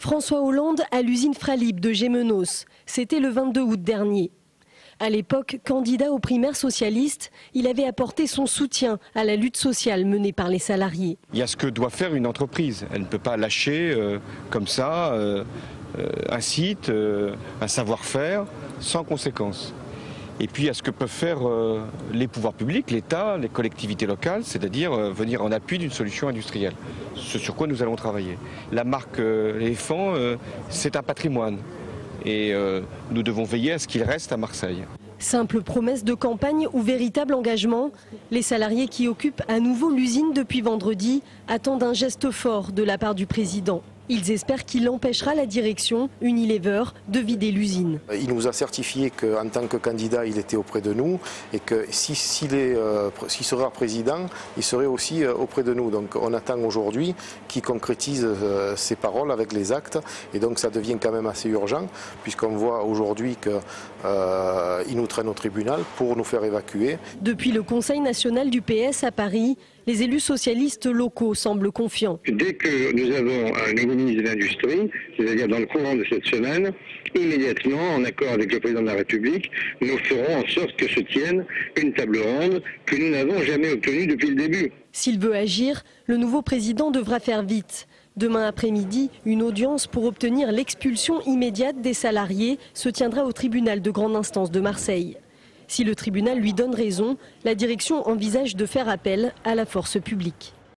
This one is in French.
François Hollande à l'usine Fralib de Gémenos. C'était le 22 août dernier. À l'époque, candidat aux primaires socialistes, il avait apporté son soutien à la lutte sociale menée par les salariés. Il y a ce que doit faire une entreprise. Elle ne peut pas lâcher comme ça un site, un savoir-faire sans conséquence. Et puis il y a ce que peuvent faire les pouvoirs publics, l'État, les collectivités locales, c'est-à-dire venir en appui d'une solution industrielle. Ce sur quoi nous allons travailler. La marque Éléphant, c'est un patrimoine. Et nous devons veiller à ce qu'il reste à Marseille. Simple promesse de campagne ou véritable engagement, les salariés qui occupent à nouveau l'usine depuis vendredi attendent un geste fort de la part du président. Ils espèrent qu'il empêchera la direction, Unilever, de vider l'usine. Il nous a certifié qu'en tant que candidat, il était auprès de nous et que s'il sera président, il serait aussi auprès de nous. Donc on attend aujourd'hui qu'il concrétise ses paroles avec les actes et donc ça devient quand même assez urgent puisqu'on voit aujourd'hui qu'il nous traîne au tribunal pour nous faire évacuer. Depuis le Conseil national du PS à Paris, les élus socialistes locaux semblent confiants. Dès que nous avons un nouveau ministre de l'Industrie, c'est-à-dire dans le courant de cette semaine, immédiatement, en accord avec le président de la République, nous ferons en sorte que se tienne une table ronde que nous n'avons jamais obtenue depuis le début. S'il veut agir, le nouveau président devra faire vite. Demain après-midi, une audience pour obtenir l'expulsion immédiate des salariés se tiendra au tribunal de grande instance de Marseille. Si le tribunal lui donne raison, la direction envisage de faire appel à la force publique.